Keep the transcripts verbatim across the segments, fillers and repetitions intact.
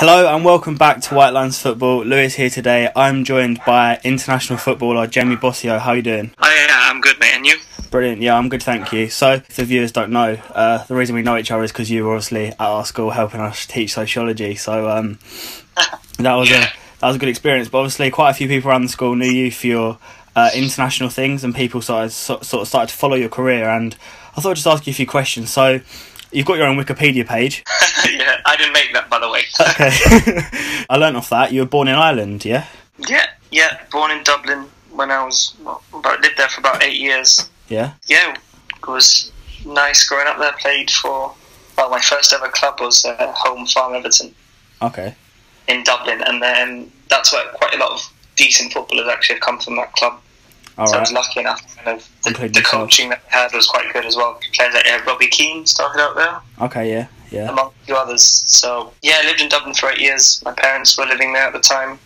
Hello and welcome back to White Lines Football. Lewis here today. I'm joined by international footballer Jamie Bossio. How are you doing? Oh yeah, I'm good, mate. And you? Brilliant. Yeah, I'm good, thank you. So, if the viewers don't know, uh, the reason we know each other is because you were obviously at our school helping us teach sociology. So um, that was yeah. a that was a good experience. But obviously, quite a few people around the school knew you for your uh, international things, and people started so, sort of started to follow your career. And I thought I'd just ask you a few questions. So, you've got your own Wikipedia page. Yeah, I didn't make that, by the way. Okay. I learnt off that. You were born in Ireland, yeah? Yeah, yeah. Born in Dublin when I was... Well, about, lived there for about eight years. Yeah? Yeah, it was nice growing up there. Played for... Well, my first ever club was uh, Home Farm Everton. Okay. In Dublin. And then that's where quite a lot of decent footballers actually have come from that club. All so right. I was lucky enough. Kind of the, the coaching that we had was quite good as well. Players like yeah, Robbie Keane started out there. Okay, yeah, yeah. Among a few others. So yeah, I lived in Dublin for eight years. My parents were living there at the time,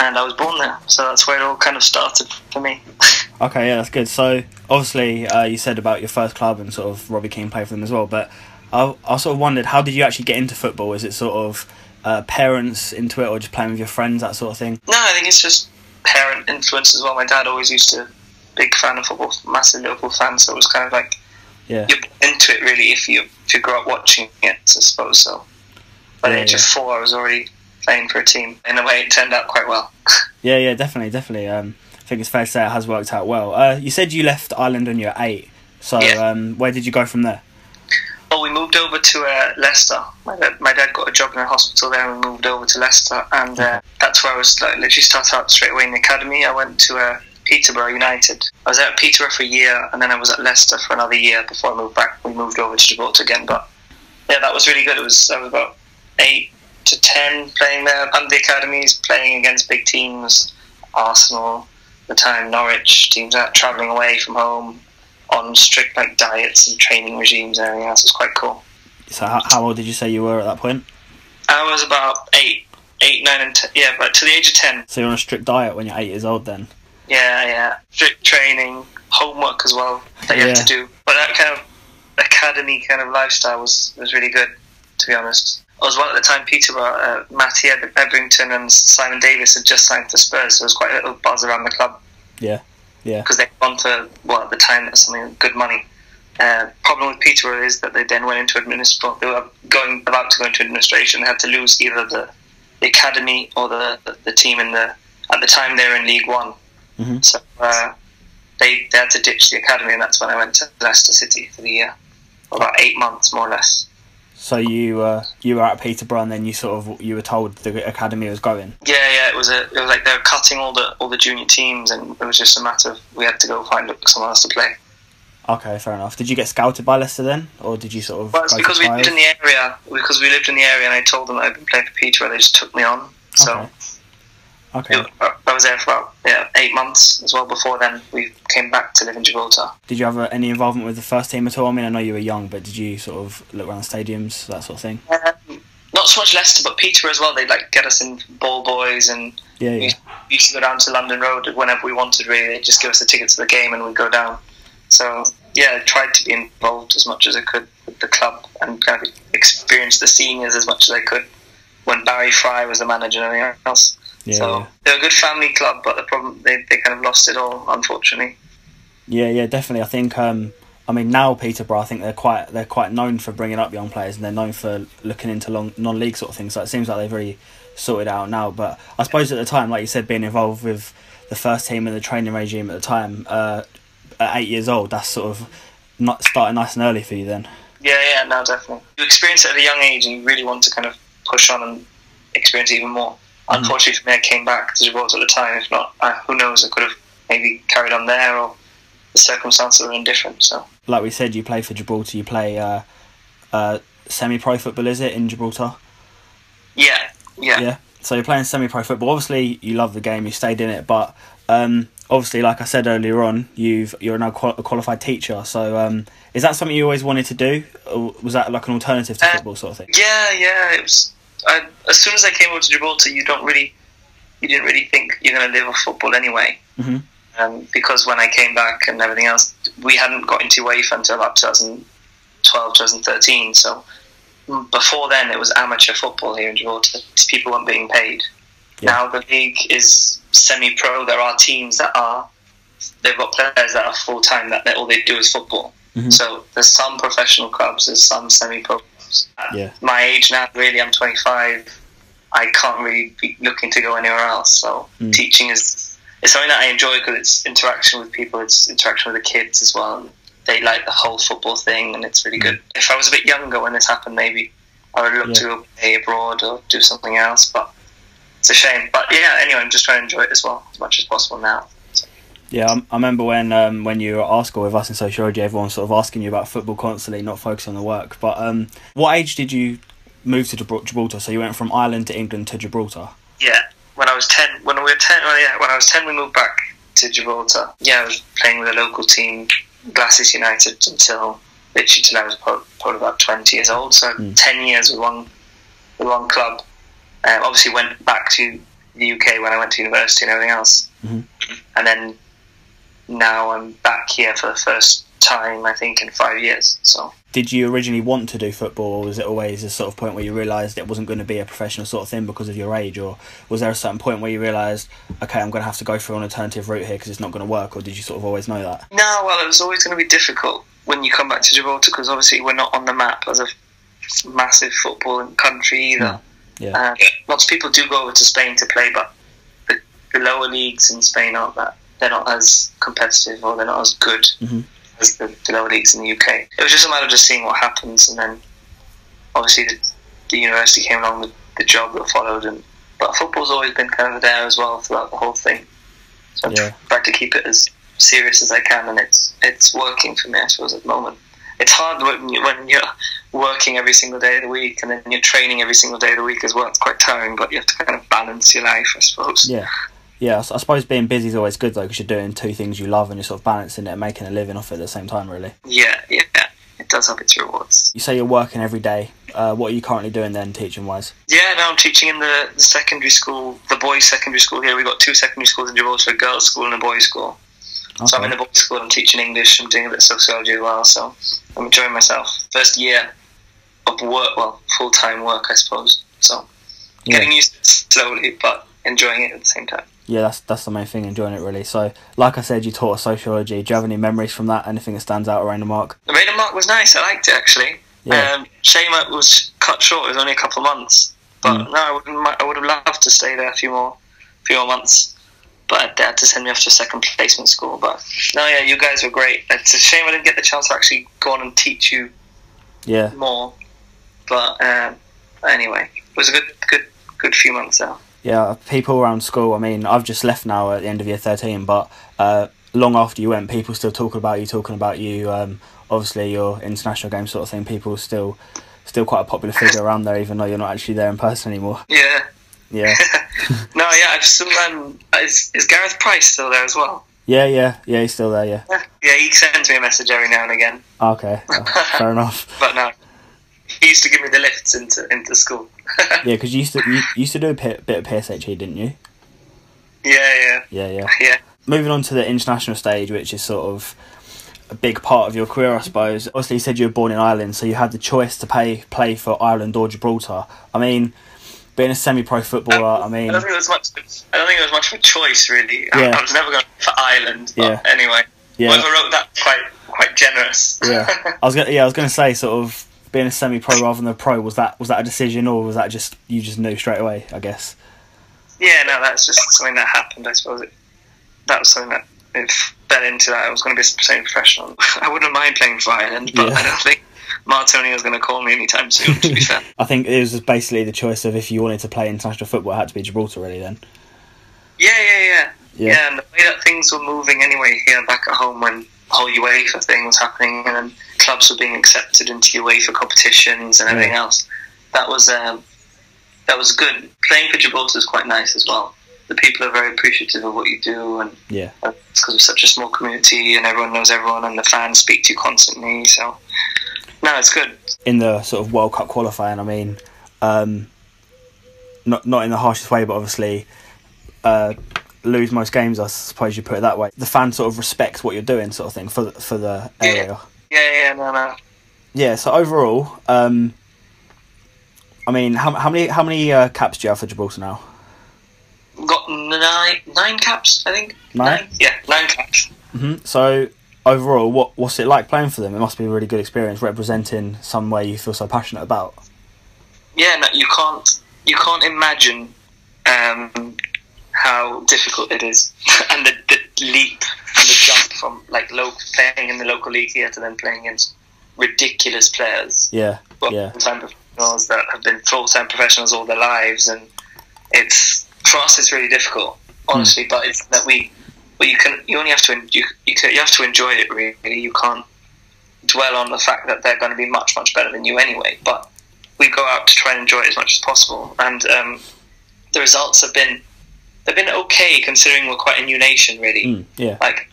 and I was born there. So that's where it all kind of started for me. Okay, yeah, that's good. So obviously, uh, you said about your first club and sort of Robbie Keane played for them as well. But I, I sort of wondered, how did you actually get into football? Is it sort of uh, parents into it, or just playing with your friends, that sort of thing? No, I think it's just parent influence as well. My dad always used to, big fan of football, massive Liverpool fan, so it was kind of like, yeah, you're into it really if you if you grow up watching it, I suppose. So by yeah, the age yeah. of four, I was already playing for a team. In a way, it turned out quite well. Yeah, yeah, definitely, definitely. Um, I think it's fair to say it has worked out well. Uh, you said you left Ireland when you were eight, so yeah. um, where did you go from there? Well, we moved over to uh, Leicester. My dad, my dad got a job in a hospital there, and we moved over to Leicester, and uh, that's where I was like, literally started out straight away in the academy. I went to uh, Peterborough United. I was at Peterborough for a year, and then I was at Leicester for another year before I moved back. We moved over to Gibraltar again, but yeah, that was really good. It was, I was about eight to ten playing there, under the academies, playing against big teams, Arsenal at the time, Norwich, teams out, travelling away from home, on strict like diets and training regimes and everything else. It was quite cool. So how, how old did you say you were at that point? I was about eight, eight, nine and ten, yeah, but to the age of ten. So you're on a strict diet when you're eight years old then? Yeah, yeah. Strict training, homework as well that you yeah. have to do. But that kind of academy kind of lifestyle was, was really good, to be honest. I was one at the time, Peterborough, uh, Matty Ebrington and Simon Davies had just signed for Spurs, so there was quite a little buzz around the club. Yeah. Yeah, because they went on for, well, at the time, it was something good money. Uh, problem with Peterborough is that they then went into administration. They were going about to go into administration. They had to lose either the, the academy or the, the the team in the. At the time, they were in League One, mm-hmm. so uh, they they had to ditch the academy, and that's when I went to Leicester City for the year, for about eight months more or less. So you uh, you were at Peterborough, and then you sort of you were told the academy was going. Yeah, yeah, it was a it was like they were cutting all the all the junior teams, and it was just a matter of we had to go find someone else to play. Okay, fair enough. Did you get scouted by Leicester then, or did you sort of? Well, it's because we lived in the area. Because we lived in the area, and I told them that I'd been playing for Peterborough. They just took me on. So okay, okay. It, I was there for about yeah eight months as well. Before then, we came back to live in Gibraltar. Did you have uh, any involvement with the first team at all? I mean, I know you were young, but did you sort of look around stadiums, that sort of thing? Um, not so much Leicester, but Peterborough as well. They'd like get us in ball boys, and yeah, yeah. we used to go down to London Road whenever we wanted. Really, they'd just give us the tickets to the game, and we'd go down. So yeah, I tried to be involved as much as I could with the club, and kind of experience the seniors as much as I could when Barry Fry was the manager and everything else. Yeah, so yeah. they're a good family club, but the problem they they kind of lost it all, unfortunately. Yeah, yeah, definitely. I think, um, I mean, now Peterborough, I think they're quite they're quite known for bringing up young players, and they're known for looking into long non-league sort of things. So it seems like they've really sorted out now. But I suppose at the time, like you said, being involved with the first team and the training regime at the time, uh, at eight years old, that's sort of not starting nice and early for you then. Yeah, yeah, no, definitely. You experience it at a young age, and you really want to kind of push on and experience it even more. Unfortunately for me, I came back to Gibraltar at the time. If not, uh, who knows, I could have maybe carried on there, or the circumstances were indifferent. So, like we said, you play for Gibraltar. You play uh, uh, semi-pro football, is it, in Gibraltar? Yeah, yeah. Yeah, so you're playing semi-pro football. Obviously, you love the game, you stayed in it, but um, obviously, like I said earlier on, you've, you're now qual a qualified teacher. So um, is that something you always wanted to do? Or was that like an alternative to uh, football sort of thing? Yeah, yeah, it was... I, as soon as I came over to Gibraltar, you don't really, you didn't really think you're going to live off football anyway, mm-hmm. um, because when I came back and everything else, we hadn't got into UEFA until about twenty twelve, twenty thirteen. So before then it was amateur football here in Gibraltar. People weren't being paid. Yeah. Now the league is semi-pro. There are teams that are, they've got players that are full-time, that all they do is football. Mm-hmm. So there's some professional clubs, there's some semi-pro clubs. Yeah. At my age now, really, I'm twenty-five. I can't really be looking to go anywhere else. So mm. teaching is it's something that I enjoy because it's interaction with people, it's interaction with the kids as well. They like the whole football thing, and it's really good. If I was a bit younger when this happened, maybe I would look yeah. to play abroad or do something else, but it's a shame. But yeah, anyway, I'm just trying to enjoy it as well, as much as possible now. So. Yeah, I, I remember when um, when you were at our school with us in sociology, everyone was sort of asking you about football constantly, not focusing on the work. But um, what age did you move to Gibraltar? So you went from Ireland to England to Gibraltar? Yeah, when I was ten, when we were ten, well, yeah, when I was ten, we moved back to Gibraltar. Yeah, I was playing with a local team, Glasses United, until literally till I was probably about twenty years old. So mm. ten years with one with one club. Um, obviously went back to the U K when I went to university and everything else. Mm-hmm. And then now I'm back here for the first time, I think, in five years. So did you originally want to do football, or was it always a sort of point where you realised it wasn't going to be a professional sort of thing because of your age, or was there a certain point where you realised, okay, I'm going to have to go through an alternative route here because it's not going to work, or did you sort of always know that? No, well, it was always going to be difficult when you come back to Gibraltar because obviously we're not on the map as a massive footballing country either. Yeah. Yeah. Uh, lots of people do go over to Spain to play, but the, the lower leagues in Spain aren't that, they're not as competitive, or they're not as good. Mm-hmm. The, the lower leagues in the U K. It was just a matter of just seeing what happens, and then obviously the, the university came along with the job that followed. And but football's always been kind of there as well throughout the whole thing. So yeah. I'm trying to keep it as serious as I can, and it's it's working for me, I suppose, at the moment. It's hard when, you, when you're working every single day of the week, and then you're training every single day of the week as well. It's quite tiring, but you have to kind of balance your life, I suppose. Yeah. Yeah, I suppose being busy is always good, though, because you're doing two things you love and you're sort of balancing it and making a living off it at the same time, really. Yeah, yeah, it does have its rewards. You say you're working every day. Uh, what are you currently doing then, teaching-wise? Yeah, no, I'm teaching in the, the secondary school, the boys' secondary school here. We've got two secondary schools in Gibraltar, a girls' school and a boys' school. Okay. So I'm in the boys' school, I'm teaching English, I'm doing a bit of sociology as well, so I'm enjoying myself. First year of work, well, full-time work, I suppose. So yeah. Getting used to it slowly, but enjoying it at the same time. Yeah, that's that's the main thing, enjoying it, really. So, like I said, you taught us sociology. Do you have any memories from that? Anything that stands out around the mark? The Rain and Mark was nice. I liked it, actually. Yeah. Um, shame it was cut short. It was only a couple of months. But, mm. no, I would I would have loved to stay there a few more, a few more months. But they had to send me off to a second placement school. But, no, yeah, you guys were great. It's a shame I didn't get the chance to actually go on and teach you yeah. more. But, um, anyway, it was a good, good, good few months there. Yeah, people around school, I mean, I've just left now at the end of year thirteen, but uh, long after you went, people still talking about you, talking about you. Um, obviously, your international game sort of thing, people still still quite a popular figure around there, even though you're not actually there in person anymore. Yeah. Yeah. No, yeah, I've still, um, is, is Gareth Price still there as well? Yeah, yeah, yeah, he's still there, yeah. Yeah, he sends me a message every now and again. Okay, oh, fair enough. But no, he used to give me the lifts into into school. Yeah, because you used to you used to do a bit of P S H E, didn't you? Yeah, yeah, yeah, yeah, yeah. Moving on to the international stage, which is sort of a big part of your career, I suppose. Obviously, you said you were born in Ireland, so you had the choice to pay, play for Ireland or Gibraltar. I mean, being a semi-pro footballer, um, I mean, I don't think there was much. I don't think there was much of a choice, really. Yeah. I, I was never going for Ireland. But yeah. Anyway, yeah. Whoever wrote that quite quite generous. Yeah. I was gonna, yeah, I was going to say sort of. Being a semi-pro rather than a pro, was that was that a decision, or was that just you just knew straight away, I guess? Yeah, no, that's just something that happened, I suppose. It, that was something that it fell into that I was going to be a professional. I wouldn't mind playing for Ireland, but yeah. I don't think Martoni was going to call me anytime soon, to be fair. I think it was basically the choice of if you wanted to play international football, it had to be Gibraltar, really, then. Yeah, yeah, yeah. Yeah, yeah, and the way that things were moving anyway here back at home when the whole UEFA thing was happening, and then clubs were being accepted into UEFA competitions and everything yeah. else. That was um, that was good. Playing for Gibraltar is quite nice as well. The people are very appreciative of what you do, and yeah. it's because we're such a small community, and everyone knows everyone, and the fans speak to you constantly. So, no, it's good. In the sort of World Cup qualifying, I mean, um, not not in the harshest way, but obviously. Uh, lose most games, I suppose you put it that way. The fans sort of respect what you're doing, sort of thing, for the, for the yeah. area. Yeah, yeah, no, no. Yeah, so overall, um, I mean, how, how many how many uh, caps do you have for Gibraltar now? Got nine nine caps, I think. Nine? nine? Yeah, nine caps. Mm-hmm. So, overall, what what's it like playing for them? It must be a really good experience representing somewhere you feel so passionate about. Yeah, no, you can't you can't imagine um, how difficult it is, and the, the leap and the jump from like local, playing in the local league here to then playing against ridiculous players. Yeah, well, yeah. Professionals that have been full-time professionals all their lives, and it's for us it's really difficult, honestly. Mm. But it's that we, well, you can you only have to you you, can, you have to enjoy it really. You can't dwell on the fact that they're going to be much much better than you anyway. But we go out to try and enjoy it as much as possible, and um, the results have been they've been okay considering we're quite a new nation, really. Mm, yeah, like.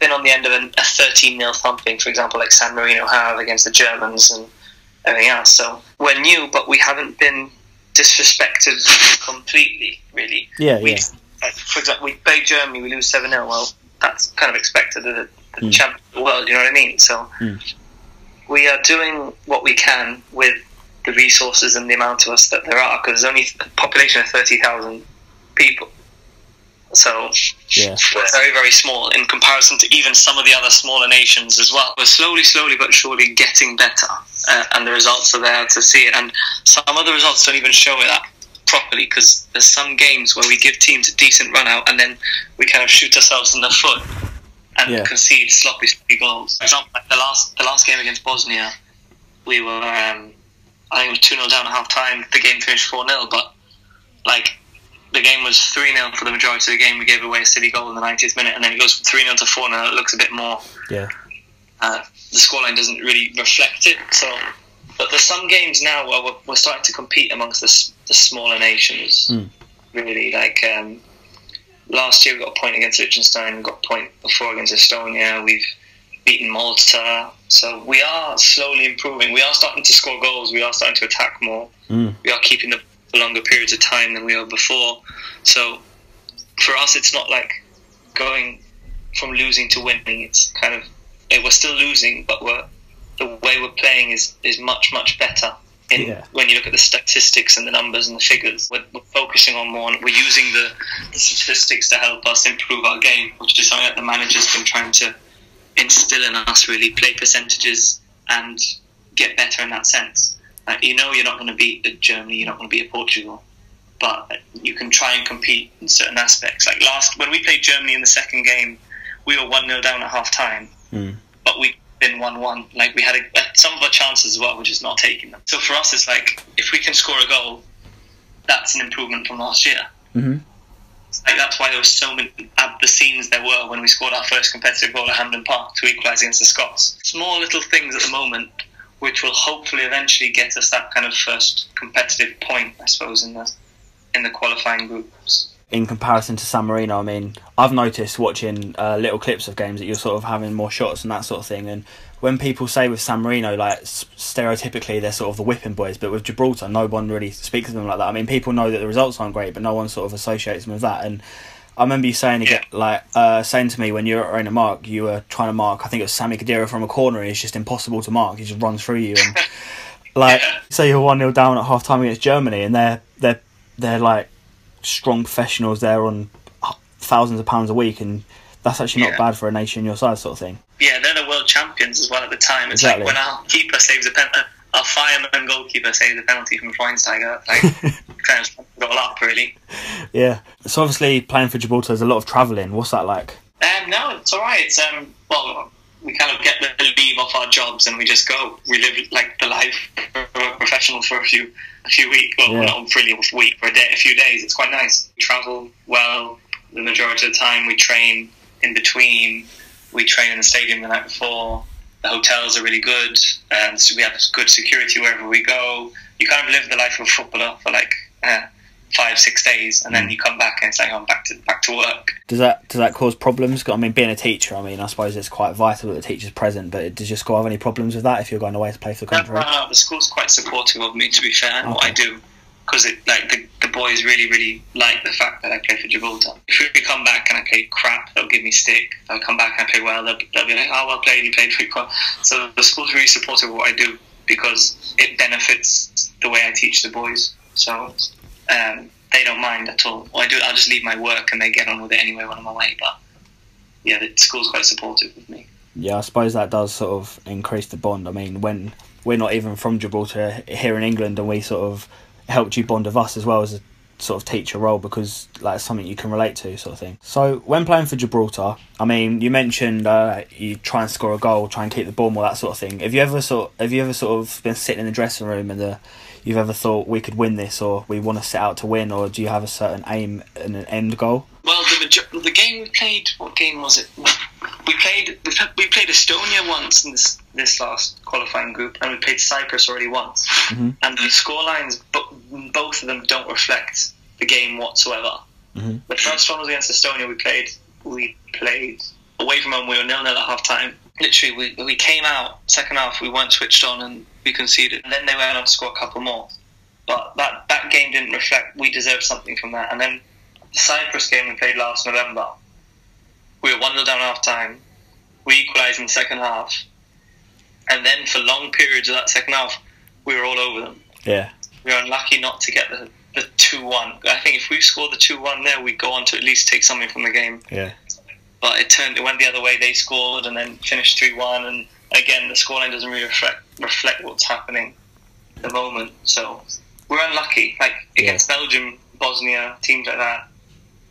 Been on the end of an, a thirteen nil thumping, for example, like San Marino have against the Germans and everything else. So we're new, but we haven't been disrespected completely, really. Yeah, we, yeah. Like, for example, we play Germany, we lose seven nil. Well, that's kind of expected of the, the mm. champion of the world, you know what I mean? So mm. we are doing what we can with the resources and the amount of us that there are, because there's only a population of thirty thousand people. So yeah. We're very, very small in comparison to even some of the other smaller nations as well. We're slowly, slowly but surely getting better, uh, and the results are there to see it. And some of the results don't even show it up properly, because there's some games where we give teams a decent run out and then we kind of shoot ourselves in the foot and yeah. concede sloppy, sloppy goals. For example, like the last the last game against Bosnia, we were um, I think it was two nil down at half time. The game finished four nil, but like. The game was three nil for the majority of the game. We gave away a silly goal in the ninetieth minute, and then it goes from three nil to four nil. It looks a bit more... Yeah. Uh, the scoreline doesn't really reflect it. So, but there's some games now where we're, we're starting to compete amongst the, the smaller nations, mm. really. Like, um, last year we got a point against Liechtenstein, we got a point before against Estonia, we've beaten Malta. So we are slowly improving. We are starting to score goals. We are starting to attack more. Mm. We are keeping the... for longer periods of time than we were before. So for us it's not like going from losing to winning. It's kind of we're still losing, but we're the way we're playing is is much much better in, yeah. when you look at the statistics and the numbers and the figures. We're, we're focusing on more, and we're using the, the statistics to help us improve our game, which is something that the manager's been trying to instill in us, really. Play percentages and get better in that sense. Like, you know, you're not going to beat a Germany, you're not going to beat a Portugal, but you can try and compete in certain aspects. Like last, when we played Germany in the second game, we were one nil down at half time, mm. but we've been one one. Like we had a, some of our chances as well, we're just not taking them. So for us, it's like if we can score a goal, that's an improvement from last year. Mm-hmm. Like that's why there were so many at the scenes there were when we scored our first competitive goal at Hampden Park to equalise against the Scots. Small little things at the moment, which will hopefully eventually get us that kind of first competitive point, I suppose, in the in the qualifying groups. In comparison to San Marino, I mean, I've noticed watching uh, little clips of games that you're sort of having more shots and that sort of thing. And when people say with San Marino, like stereotypically they're sort of the whipping boys, but with Gibraltar, no one really speaks to them like that. I mean, people know that the results aren't great, but no one sort of associates them with that. And I remember you saying again, yeah. like uh, saying to me when you were at a mark, you were trying to mark. I think it was Sammy Khedira from a corner. It's just impossible to mark. He just runs through you, and like yeah. say so you're one nil down at half time against Germany, and they're they're they're like strong professionals. They're on thousands of pounds a week, and that's actually not yeah. bad for a nation your size, sort of thing. Yeah, they're the world champions as well at the time. It's exactly. like when our keeper saves a penalty, our fireman goalkeeper saves a penalty from Schweinsteiger. Like. Kind of got all up, really. Yeah. So obviously playing for Gibraltar, there's a lot of travelling. What's that like? Um, no, it's all right. It's um, well, we kind of get the leave off our jobs and we just go. We live like the life of a professional for a few, a few weeks. Well, yeah. not really a week, for a day, a few days. It's quite nice. We travel well the majority of the time. We train in between. We train in the stadium the night before. The hotels are really good, and so we have good security wherever we go. You kind of live the life of a footballer for like. Uh, five six days, and then you come back and it's like I'm back to back to work. Does that does that cause problems? I mean, being a teacher, I mean, I suppose it's quite vital that the teacher's present. But does your school have any problems with that if you're going away to play for the country? No, no, no. The school's quite supportive of me, to be fair, and okay. what I do, because it like the, the boys really really like the fact that I play for Gibraltar. If we come back and I play crap, they'll give me stick. If I come back and I play well, they'll, they'll be like, oh, well played, you played pretty well. So the school's really supportive of what I do because it benefits the way I teach the boys. So um, they don't mind at all. Well, I do. I'll just leave my work and they get on with it anyway when I'm away. But yeah, the school's quite supportive with me. Yeah, I suppose that does sort of increase the bond. I mean, when we're not even from Gibraltar here in England, and we sort of helped you bond with us as well as a sort of teacher role, because like it's something you can relate to, sort of thing. So when playing for Gibraltar, I mean, you mentioned uh, you try and score a goal, try and keep the ball more, that sort of thing. Have you ever sort of, have you ever sort of been sitting in the dressing room and the, you've ever thought we could win this, or we want to set out to win, or do you have a certain aim and an end goal? Well, the the game we played, what game was it? We played we played Estonia once in this this last qualifying group, and we played Cyprus already once. Mm-hmm. And the scorelines, both of them don't reflect the game whatsoever. Mm-hmm. The first one was against Estonia. We played we played away from home. We were nil nil at half time. Literally, we we came out second half. We weren't switched on, and we conceded. And then they went on to score a couple more. But that that game didn't reflect. We deserved something from that. And then the Cyprus game we played last November. We were one nil down half time. We equalised in the second half, and then for long periods of that second half, we were all over them. Yeah, we were unlucky not to get the the two one. I think if we scored the two one there, we'd go on to at least take something from the game. Yeah, but it turned it went the other way. They scored and then finished three one. And again, the scoreline doesn't really reflect reflect what's happening at the moment. So we're unlucky. Like against yeah. Belgium, Bosnia, teams like that,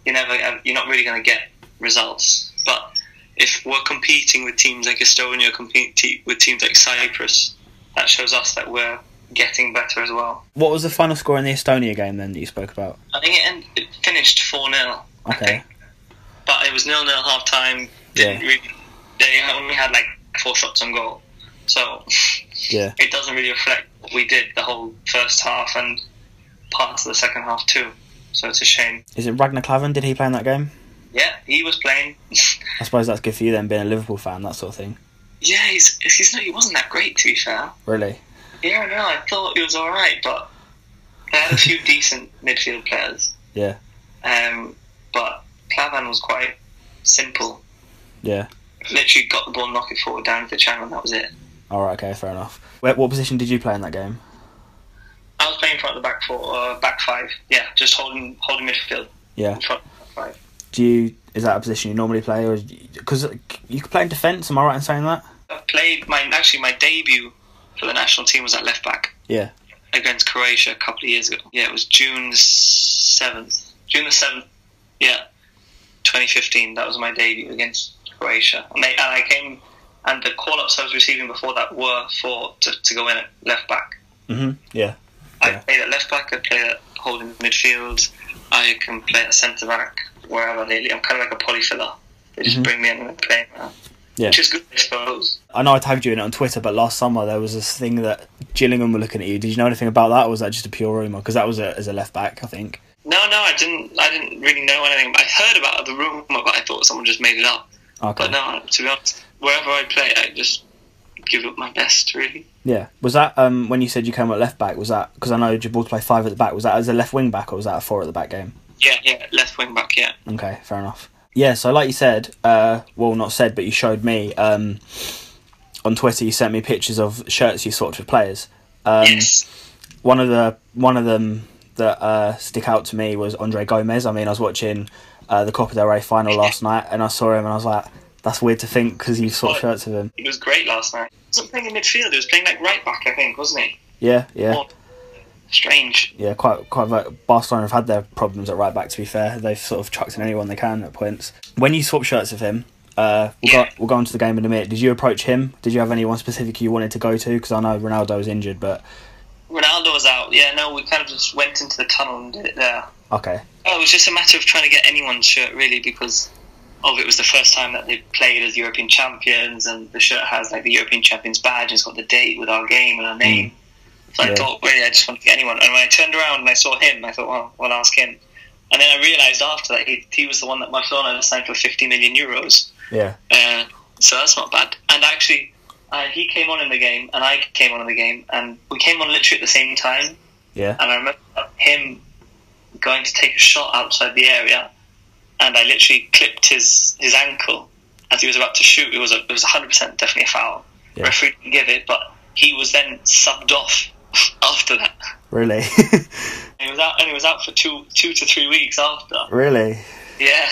you never you're not really going to get results. But if we're competing with teams like Estonia, compete with teams like Cyprus, that shows us that we're getting better as well. What was the final score in the Estonia game then that you spoke about? I think it, end, it finished four nil. Okay. But it was nil nil half time. Didn't yeah. really, they only had like four shots on goal. So yeah. It doesn't really reflect what we did the whole first half and parts of the second half too. So it's a shame. Is it Ragnar Klavan? Did he play in that game? Yeah, he was playing. I suppose that's good for you then, being a Liverpool fan, that sort of thing. Yeah, he's, he's not, he wasn't that great, to be fair. Really? Yeah, no, I thought he was all right, but they had a few decent midfield players. Yeah. Um, but Klavan was quite simple. Yeah. Literally got the ball, knock it forward down to the channel, and that was it. All right, okay, fair enough. What, what position did you play in that game? I was playing in front of the back four, uh, back five. Yeah, just holding holding midfield. Yeah. In front of the back five. Do you, is that a position you normally play, or because you, you could play in defence? Am I right in saying that? I played my actually my debut for the national team was at left back. Yeah, against Croatia a couple of years ago. Yeah, it was June seventh. June the seventh. Yeah, twenty fifteen. That was my debut against Croatia, and, they, and I came. And the call ups I was receiving before that were for to, to go in at left back. Mm-hmm. Yeah. I yeah. played at left back. I played at holding midfield. I can play at centre back. Wherever lately, I'm kind of like a polyfiller. They just mm-hmm. bring me in and play now, yeah. Which is good, I suppose. I know I tagged you in it on Twitter, but last summer there was this thing that Gillingham were looking at you. Did you know anything about that, or was that just a pure rumour? Because that was a, as a left back, I think. No, no, I didn't. I didn't really know anything. I heard about the rumour, but I thought someone just made it up. Okay. But no, to be honest, wherever I play, I just give up my best, really. Yeah. Was that um, when you said you came at left back? Was that because I know Gibraltar play five at the back? Was that as a left wing back, or was that a four at the back game? Yeah, yeah, left wing back, yeah. Okay, fair enough. Yeah, so like you said, uh, well, not said, but you showed me um, on Twitter. You sent me pictures of shirts you swapped with players. Um, yes. One of the one of them that uh, stick out to me was Andre Gomez. I mean, I was watching uh, the Copa del Rey final last night, and I saw him, and I was like, "That's weird to think because you swapped well, shirts with him." He was great last night. He wasn't playing in midfield. He was playing like right back, I think, wasn't he? Yeah, yeah. More strange. Yeah, quite quite. Barcelona have had their problems at right back. To be fair, they've sort of chucked in anyone they can at points. When you swap shirts with him, uh, we'll yeah. go we'll go on to the game in a minute. Did you approach him? Did you have anyone specific you wanted to go to? Because I know Ronaldo was injured, but Ronaldo was out. Yeah, no, we kind of just went into the tunnel and did it there. Okay. Oh, it was just a matter of trying to get anyone's shirt really, because of it was the first time that they played as European champions, and the shirt has like the European champions badge. It's got the date with our game and our name. Mm. So yeah. I thought, really, I just wanted to get anyone. And when I turned around and I saw him, I thought, well, well I'll ask him. And then I realised after that he, he was the one that Barcelona signed for fifty million euros. Yeah. Uh, so that's not bad. And actually, uh, he came on in the game, and I came on in the game, and we came on literally at the same time. Yeah. And I remember him going to take a shot outside the area, and I literally clipped his, his ankle as he was about to shoot. It was a, it was one hundred percent definitely a foul. Yeah. Referee didn't give it, but he was then subbed off after that. Really? He was out, and he was out for two, two to three weeks after. Really? Yeah.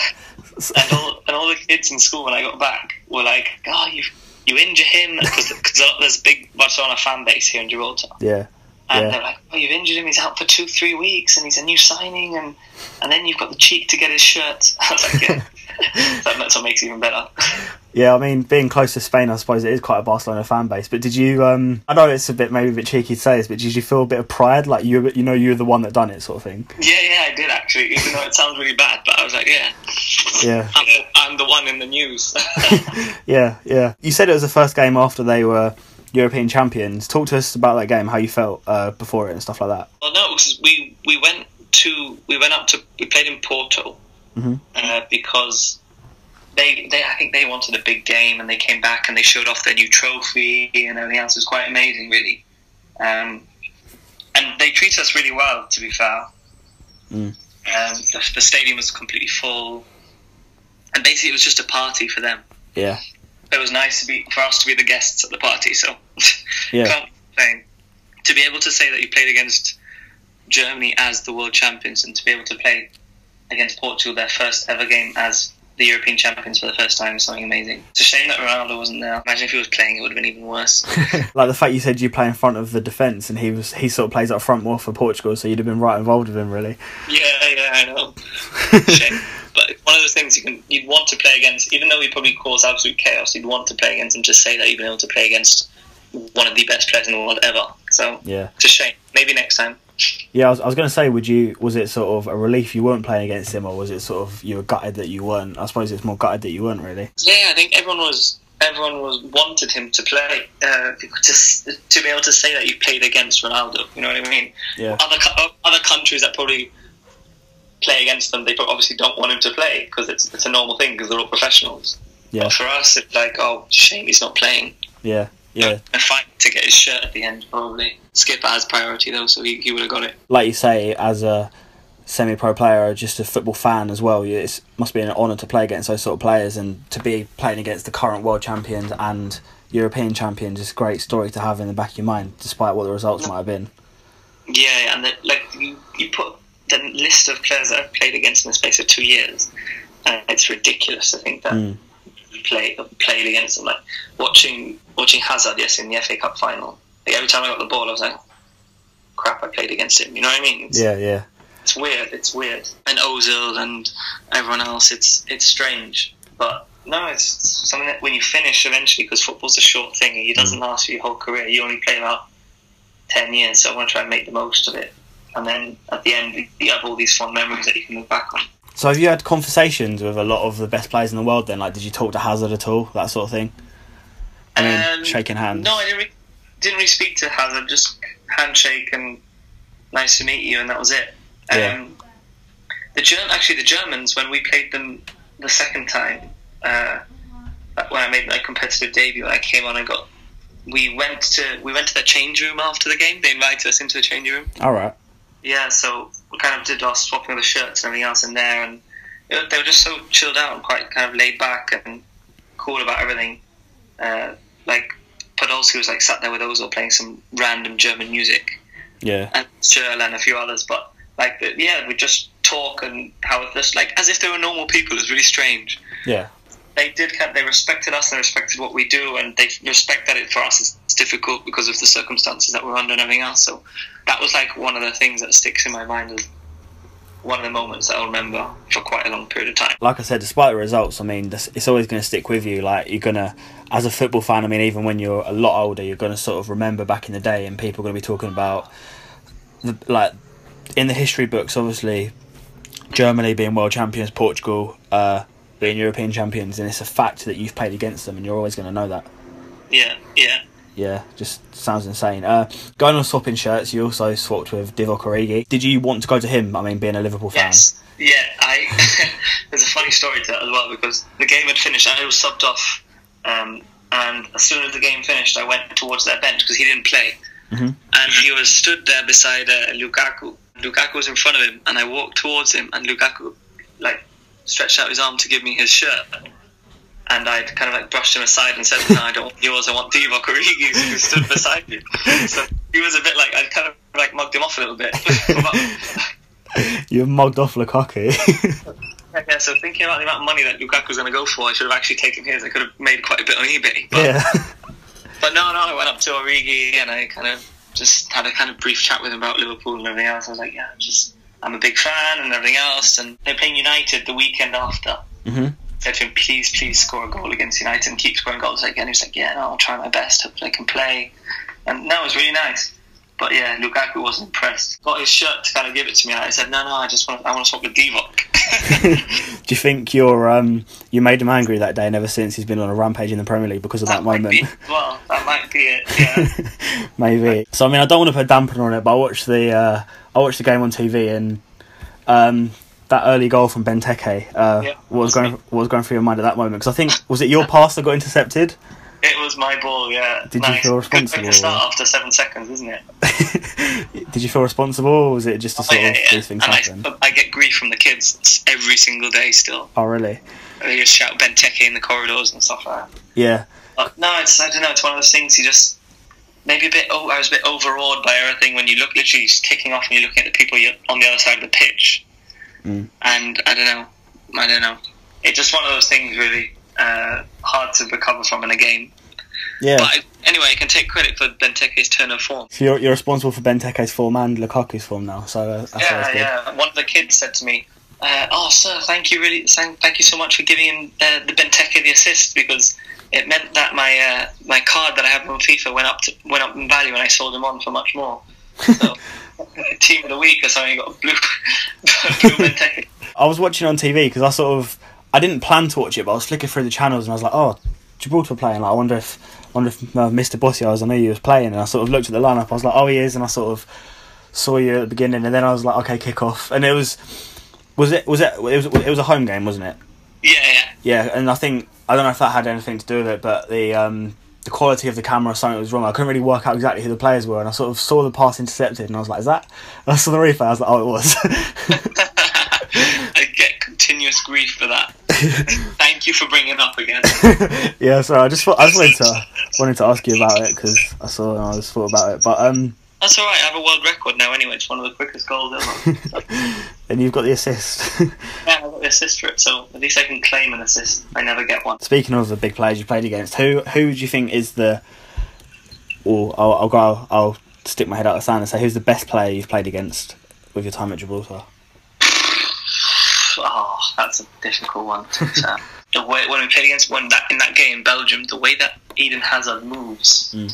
And all, and all the kids in school when I got back were like, "Oh, you you injure him," because there's a big Barcelona fan base here in Gibraltar. Yeah. And yeah. they're like, "Oh, you've injured him. He's out for two, three weeks, and he's a new signing, and and then you've got the cheek to get his shirt." I was like, "Yeah." That, that's what makes it even better. Yeah, I mean, being close to Spain, I suppose it is quite a Barcelona fan base. But did you? Um, I know it's a bit maybe a bit cheeky to say this, but did you feel a bit of pride, like you, you know, you're the one that done it, sort of thing? Yeah, yeah, I did actually. Even though it sounds really bad, but I was like, yeah, yeah, I'm the, I'm the one in the news. Yeah, yeah. You said it was the first game after they were European champions. Talk to us about that game, how you felt uh, before it and stuff like that. Well, no, because we we went to we went up to we played in Porto. Mm-hmm. Uh, because they, they, I think they wanted a big game, and they came back and they showed off their new trophy and everything else. It was quite amazing, really. Um, and they treated us really well, to be fair. Mm. Um, the, the stadium was completely full, and basically it was just a party for them. Yeah, it was nice to be for us to be the guests at the party. So, yeah, can't complain. To be able to say that you played against Germany as the world champions, and to be able to play against Portugal, their first ever game as the European champions for the first time, is something amazing. It's a shame that Ronaldo wasn't there. Imagine if he was playing, it would have been even worse. Like the fact you said you play in front of the defence, and he was he sort of plays up front more for Portugal, so you'd have been right involved with him, really. Yeah, yeah, I know. Shame. But it's one of those things you can, you'd want to play against, even though he probably caused absolute chaos, you'd want to play against him, just say that you've been able to play against one of the best players in the world ever. So yeah, it's a shame. Maybe next time. Yeah, I was, I was going to say, would you? Was it sort of a relief you weren't playing against him, or was it sort of you were gutted that you weren't? I suppose it's more gutted that you weren't, really. Yeah, I think everyone was. Everyone was wanted him to play, uh, to to be able to say that you played against Ronaldo. You know what I mean? Yeah. Other other countries that probably play against them, they obviously don't want him to play because it's it's a normal thing because they're all professionals. Yeah. But for us, it's like, oh, shame he's not playing. Yeah. Yeah, a fight to get his shirt at the end, probably. Skip has priority though, so he, he would have got it. Like you say, as a semi-pro player or just a football fan as well, it must be an honour to play against those sort of players, and to be playing against the current world champions and European champions is a great story to have in the back of your mind, despite what the results might have been. Yeah, and the, like you, you put the list of players that I've played against in the space of two years, and it's ridiculous. I think that. Mm. Play, played against them, like watching watching Hazard yes in the F A Cup final, like every time I got the ball I was like, crap, I played against him, you know what I mean? It's, yeah yeah it's weird it's weird and Ozil and everyone else, it's it's strange, but no, it's something that when you finish eventually, because football's a short thing, it doesn't last for your whole career, you only play about ten years, so I want to try and make the most of it, and then at the end you have all these fond memories that you can look back on. So have you had conversations with a lot of the best players in the world then? Like, did you talk to Hazard at all? That sort of thing? I mean, um, shaking hands. No, I didn't, re- didn't really speak to Hazard. Just handshake and nice to meet you, and that was it. Yeah. Um, the Germ- Actually, the Germans, when we played them the second time, uh, when I made my competitive debut, I came on and got... We went to we went to the change room after the game. They invited us into the change room. All right. Yeah, so we kind of did our swapping of the shirts and everything else in there, and it, they were just so chilled out and quite kind of laid back and cool about everything. Uh, like, Podolski was like sat there with Ozil playing some random German music. Yeah. And Schürrle and a few others, but like, the, yeah, we just talk and how just like, as if they were normal people, it's really strange. Yeah. They did, they respected us and they respected what we do, and they respect that it for us is difficult because of the circumstances that we're under and everything else. So that was like one of the things that sticks in my mind as one of the moments that I'll remember for quite a long period of time. Like I said, despite the results, I mean, it's always going to stick with you. Like, you're going to, as a football fan, I mean, even when you're a lot older, you're going to sort of remember back in the day, and people are going to be talking about, the, like, in the history books, obviously, Germany being world champions, Portugal uh, being European champions, and it's a fact that you've played against them, and you're always going to know that. Yeah, yeah. Yeah, just sounds insane. Uh, going on swapping shirts, you also swapped with Divock Origi. Did you want to go to him? I mean, being a Liverpool fan. Yes. Yeah, I. There's a funny story to that as well, because the game had finished. I was subbed off, um, and as soon as the game finished, I went towards their bench because he didn't play, mm-hmm. and he was stood there beside uh, Lukaku. Lukaku was in front of him, and I walked towards him, and Lukaku like stretched out his arm to give me his shirt. And I kind of like brushed him aside and said, "No, I don't want yours. I want Divock Origi, who stood beside you." So he was a bit like, I kind of like mugged him off a little bit. You've mugged off Lukaku. Yeah, so thinking about the amount of money that Lukaku's going to go for, I should have actually taken his. I could have made quite a bit on eBay. But, yeah. But no, no, I went up to Origi and I kind of just had a kind of brief chat with him about Liverpool and everything else. I was like, yeah, just I'm a big fan and everything else. And they're playing United the weekend after. Mm-hmm. I said to him, please, please score a goal against United and keep scoring goals again. He was like, yeah, no, I'll try my best. Hopefully I can play. And that was really nice. But yeah, Lukaku wasn't impressed. Got his shirt to kind of give it to me. And I said, no, no, I just want to, I want to swap with Divock. Do you think you're, um, you made him angry that day and ever since he's been on a rampage in the Premier League because of that, that moment? Be, well, that might be it, yeah. Maybe. So, I mean, I don't want to put a dampener on it, but I watched the, uh, I watched the game on T V and um, that early goal from Benteke, uh, yeah, what, was going, what was going through your mind at that moment? Because I think, was it your pass that got intercepted? It was my ball, yeah. Did nice. You feel responsible? Good to start after seven seconds, isn't it? Did you feel responsible, or was it just a sort oh, yeah, of yeah. these things and happen? I, I get grief from the kids every single day still. Oh, really? They just shout Benteke in the corridors and stuff like that. Yeah. But no, it's, I don't know, it's one of those things you just... Maybe a bit... Oh, I was a bit overawed by everything when you look literally just kicking off and you're looking at the people you're on the other side of the pitch. Mm. And I don't know. I don't know. It's just one of those things, really... Uh, hard to recover from in a game. Yeah. But I, anyway, I can take credit for Benteke's turn of form. So you're, you're responsible for Benteke's form and Lukaku's form now. So uh, that's yeah, yeah. One of the kids said to me, uh, "Oh, sir, thank you really, thank you so much for giving him uh, the Benteke the assist because it meant that my uh, my card that I have on FIFA went up to, went up in value and I sold him on for much more." So team of the week or something. Got a blue, blue Benteke. I was watching on T V because I sort of. I didn't plan to watch it, but I was flicking through the channels and I was like, "Oh, Gibraltar playing. Like, I wonder if, I wonder if uh, Mister Bosnia, I know you was playing." And I sort of looked at the lineup. I was like, "Oh, he is." And I sort of saw you at the beginning, and then I was like, "Okay, kick off." And it was, was it, was it, it was, it was a home game, wasn't it? Yeah, yeah. And I think I don't know if that had anything to do with it, but the um, the quality of the camera or something was wrong. I couldn't really work out exactly who the players were, and I sort of saw the pass intercepted, and I was like, "Is that?" And I saw the replay. I was like, "Oh, it was." I get continuous grief for that. Thank you for bringing it up again. Yeah, sorry. I just thought, I just wanted to wanted to ask you about it because I saw and I just thought about it. But um, that's all right. I have a world record now. Anyway, it's one of the quickest goals ever. And you've got the assist. Yeah, I got the assist for it. So at least I can claim an assist. I never get one. Speaking of the big players you played against, who who do you think is the? Or I'll, I'll go. I'll, I'll stick my head out of the sand and say who's the best player you've played against with your time at Gibraltar. Oh, that's a difficult one. To the way when we played against when that in that game in Belgium, the way that Eden Hazard moves mm.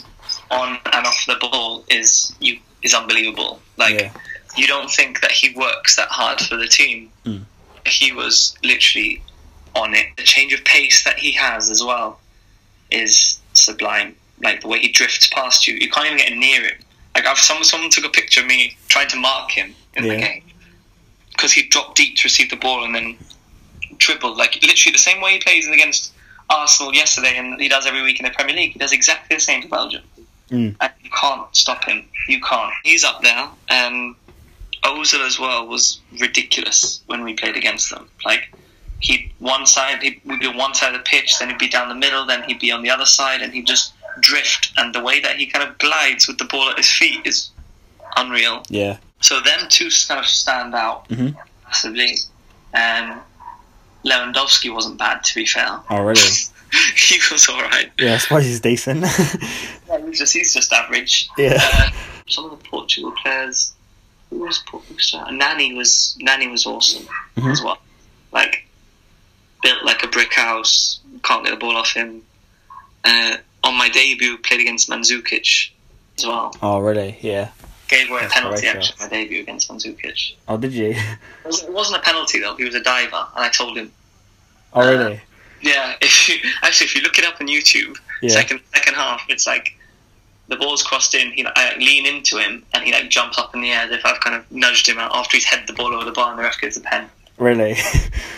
on and off the ball is you is unbelievable. Like yeah. you don't think that he works that hard for the team. Mm. He was literally on it. The change of pace that he has as well is sublime. Like the way he drifts past you, you can't even get near him. Like I've someone someone took a picture of me trying to mark him in yeah. the game. Because he dropped deep to receive the ball and then dribbled. Like, literally the same way he plays against Arsenal yesterday and he does every week in the Premier League. He does exactly the same to Belgium. Mm. And you can't stop him. You can't. He's up there. Um, Ozil as well was ridiculous when we played against them. Like, he'd one side, he'd, we'd be on one side of the pitch, then he'd be down the middle, then he'd be on the other side and he'd just drift. And the way that he kind of glides with the ball at his feet is unreal. Yeah. So them two kind of stand out mm-hmm. massively. Um, Lewandowski wasn't bad, to be fair. Oh, really? He was all right. Yeah, I suppose he's decent. Yeah, he's just he's just average. Yeah. Uh, some of the Portugal players, who was Portugal? Nani was Nani was awesome mm-hmm. as well. Like built like a brick house. Can't get the ball off him. Uh, on my debut, played against Mandzukic as well. Oh, really? Yeah. Gave away a penalty actually my debut against Mandzukic. Oh, did you? It wasn't a penalty though. He was a diver, and I told him. Oh, uh, really? Yeah. If you, actually, if you look it up on YouTube, yeah. second second half, it's like the ball's crossed in. He, I like, lean into him, and he like jumps up in the air as if I've kind of nudged him out after he's headed the ball over the bar, and the ref gives a pen. Really?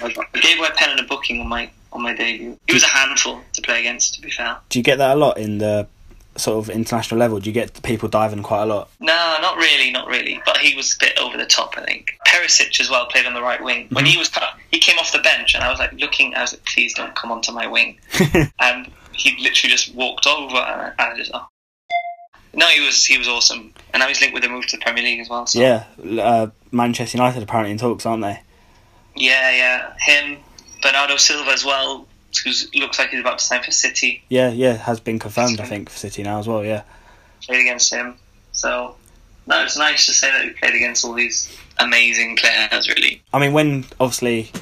I gave away a pen and a booking on my on my debut. He was a handful to play against, to be fair. Do you get that a lot in the? Sort of international level, do you get people diving quite a lot? No, not really, not really. But he was a bit over the top, I think. Perisic as well played on the right wing. When mm-hmm. he was cut, he came off the bench, and I was like looking. I was like, please don't come onto my wing. And he literally just walked over, and I, and I just. Oh. No, he was he was awesome, and now he's linked with a move to the Premier League as well. So. Yeah, uh, Manchester United apparently in talks, aren't they? Yeah, yeah, him, Bernardo Silva as well, who looks like he's about to sign for City. Yeah, yeah, has been confirmed, I think, for City now as well. Yeah, played against him, so no, it's nice to say that we played against all these amazing players. Really, I mean, when obviously,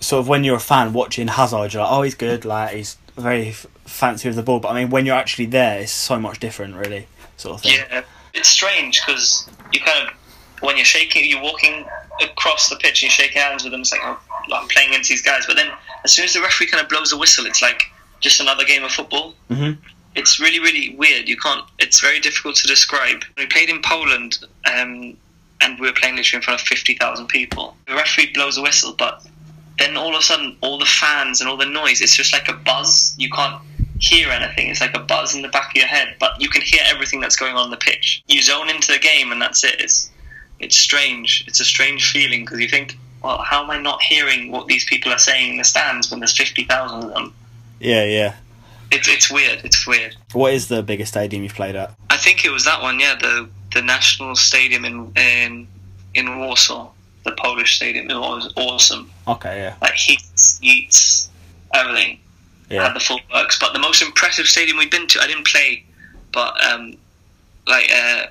sort of when you're a fan watching Hazard, you're like, oh, he's good, like he's very f- fancy with the ball. But I mean, when you're actually there, it's so much different, really. Sort of thing. Yeah, it's strange because you kind of, when you're shaking, you're walking across the pitch and you're shaking hands with them. It's like, oh, I'm playing against these guys. But then as soon as the referee kind of blows the whistle, it's like just another game of football. Mm-hmm. It's really, really weird. You can't, it's very difficult to describe. We played in Poland um, and we were playing literally in front of fifty thousand people. The referee blows the whistle, but then all of a sudden, all the fans and all the noise, it's just like a buzz. You can't hear anything. It's like a buzz in the back of your head, but you can hear everything that's going on in the pitch. You zone into the game and that's it. It's, it's strange. It's a strange feeling because you think, well, how am I not hearing what these people are saying in the stands when there's fifty thousand of them? Yeah, yeah. It's it's weird. It's weird. What is the biggest stadium you've played at? I think it was that one, yeah, the the National Stadium in in, in Warsaw, the Polish stadium. It was awesome. Okay, yeah. Like heats, heats, everything. Yeah. Had the full works, but the most impressive stadium we've been to, I didn't play, but um, like uh,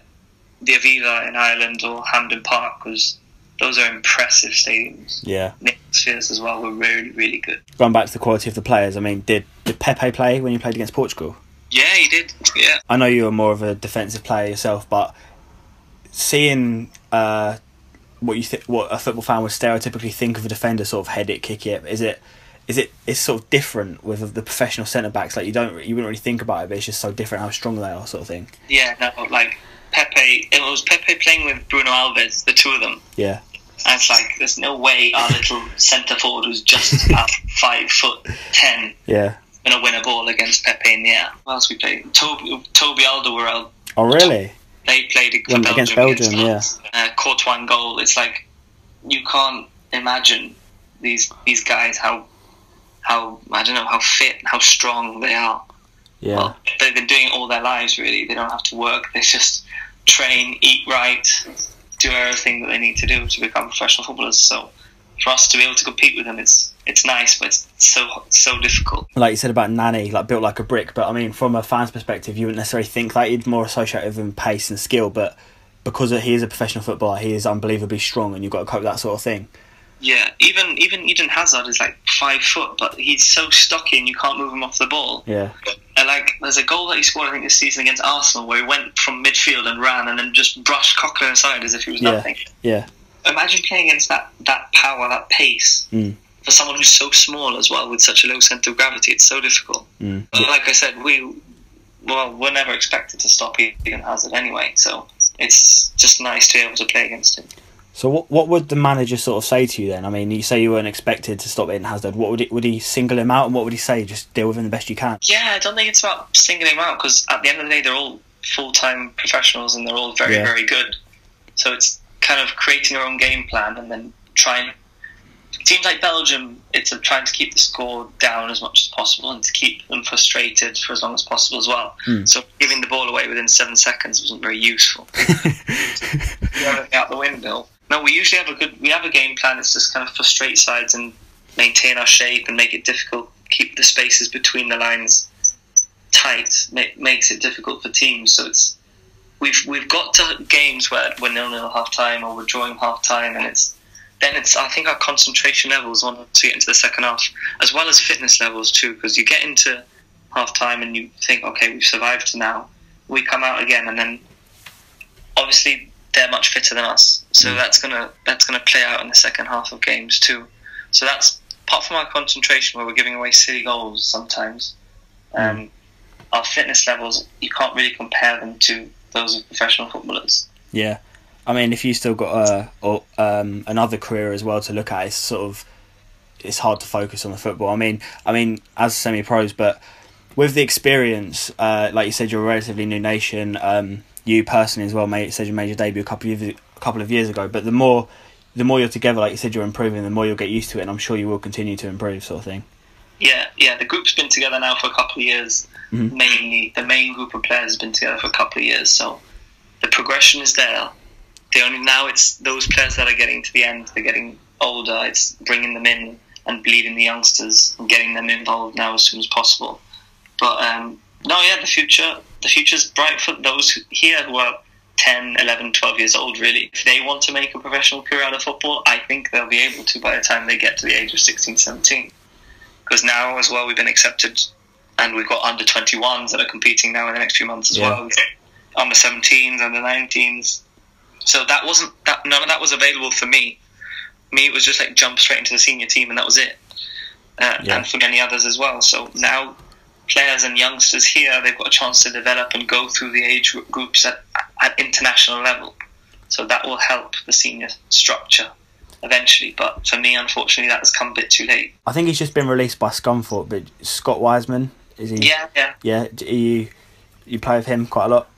the Aviva in Ireland or Hampden Park was. Those are impressive stadiums. Yeah, the atmospheres as well were really, really good. Going back to the quality of the players, I mean, did did Pepe play when you played against Portugal? Yeah, he did. Yeah. I know you were more of a defensive player yourself, but seeing uh, what you th- what a football fan would stereotypically think of a defender, sort of head it, kick it, is it? Is it? It's sort of different with the professional centre backs. Like you don't, you wouldn't really think about it, but it's just so different how strong they are, sort of thing. Yeah, no, like Pepe. It was Pepe playing with Bruno Alves, the two of them. Yeah, and it's like there's no way our little centre forward who's just about five foot ten. Yeah, gonna win a ball against Pepe in the air. What else we played? Toby, Toby Alderweireld. Oh really? They played for Belgium, against Belgium. Against yeah, uh, Courtois goal. It's like you can't imagine these these guys how. How I don't know how fit, how strong they are. Yeah, well, they've been doing it all their lives. Really, they don't have to work. They just train, eat right, do everything that they need to do to become professional footballers. So, for us to be able to compete with them, it's it's nice, but it's so so difficult. Like you said about Nani, like built like a brick. But I mean, from a fan's perspective, you wouldn't necessarily think that. You'd more associate with him pace and skill. But because he is a professional footballer, he is unbelievably strong, and you've got to cope with that sort of thing. Yeah, even even Eden Hazard is like five foot, but he's so stocky and you can't move him off the ball. Yeah, and like there's a goal that he scored I think this season against Arsenal where he went from midfield and ran and then just brushed Cochran aside as if he was yeah. nothing. Yeah, imagine playing against that, that power, that pace mm. for someone who's so small as well with such a low centre of gravity. It's so difficult. Mm. But like I said, we well we're never expected to stop Eden Hazard anyway, so it's just nice to be able to play against him. So what what would the manager sort of say to you then? I mean, you say you weren't expected to stop Eden Hazard. What would it, would he single him out and what would he say? Just deal with him the best you can. Yeah, I don't think it's about singling him out because at the end of the day, they're all full-time professionals and they're all very, yeah. very good. So it's kind of creating your own game plan and then trying... Teams like Belgium, it's trying to keep the score down as much as possible and to keep them frustrated for as long as possible as well. Mm. So giving the ball away within seven seconds wasn't very useful. Yeah, out the window. No, we usually have a good. We have a game plan. It's just kind of frustrate sides and maintain our shape and make it difficult. Keep the spaces between the lines tight. Make, makes it difficult for teams. So it's we've we've got to games where we're nil nil half time or we're drawing half time, and it's then it's. I think our concentration levels once we get into the second half, as well as fitness levels too, because you get into half time and you think, okay, we've survived to now. We come out again, and then obviously they're much fitter than us. So that's gonna that's gonna play out in the second half of games too. So that's apart from our concentration, where we're giving away silly goals sometimes. Um, mm. Our fitness levels, you can't really compare them to those of professional footballers. Yeah, I mean, if you still got a or um, another career as well to look at, it's sort of it's hard to focus on the football. I mean, I mean, as semi pros, but with the experience, uh, like you said, you're a relatively new nation. Um, you personally as well, mate, said you made your debut a couple of years ago. A couple of years ago, but the more the more you're together, like you said, you're improving, the more you'll get used to it, and I'm sure you will continue to improve, sort of thing. Yeah, yeah, the group's been together now for a couple of years, Mm-hmm. Mainly, the main group of players has been together for a couple of years, so the progression is there. The only now it's those players that are getting to the end. They're getting older. It's bringing them in and bleeding the youngsters and getting them involved now as soon as possible. But um, no, yeah, the future, the future's bright for those here who are ten, eleven, twelve years old. Really, if they want to make a professional career out of football, I think they'll be able to by the time they get to the age of sixteen, seventeen. Because now as well, we've been accepted, and we've got under twenty-ones that are competing now in the next few months as yeah. well. Under seventeens, under nineteens. So that wasn't that none of that was available for me. Me, it was just like jump straight into the senior team, and that was it. Uh, yeah. And for many others as well. So now, players and youngsters here, they've got a chance to develop and go through the age groups at, at international level. So that will help the senior structure eventually. But for me, unfortunately, that has come a bit too late. I think he's just been released by Scunthorpe, but Scott Wiseman, is he? Yeah, yeah, yeah. You you play with him quite a lot.